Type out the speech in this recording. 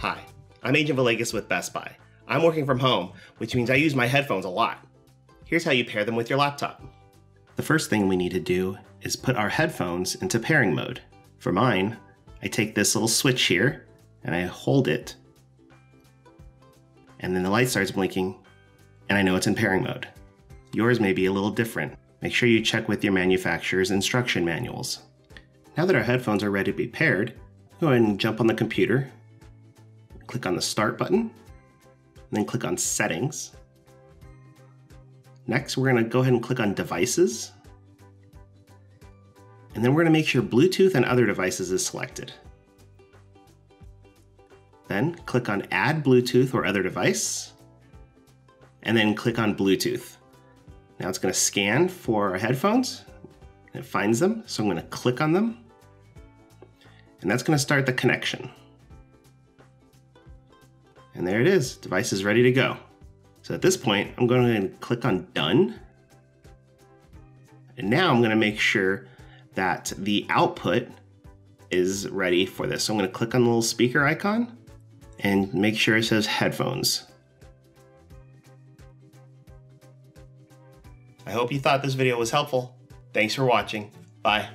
Hi, I'm Agent Villegas with Best Buy. I'm working from home, which means I use my headphones a lot. Here's how you pair them with your laptop. The first thing we need to do is put our headphones into pairing mode. For mine, I take this little switch here and I hold it, and then the light starts blinking and I know it's in pairing mode. Yours may be a little different. Make sure you check with your manufacturer's instruction manuals. Now that our headphones are ready to be paired, go ahead and jump on the computer, click on the Start button, and then click on Settings. Next, we're going to go ahead and click on Devices, and then we're going to make sure Bluetooth and other devices is selected. Then click on Add Bluetooth or other device, and then click on Bluetooth. Now it's going to scan for our headphones, and it finds them, so I'm going to click on them. And that's going to start the connection. And there it is, device is ready to go. So at this point, I'm going to click on Done. And now I'm going to make sure that the output is ready for this. So I'm going to click on the little speaker icon and make sure it says headphones. I hope you thought this video was helpful. Thanks for watching. Bye.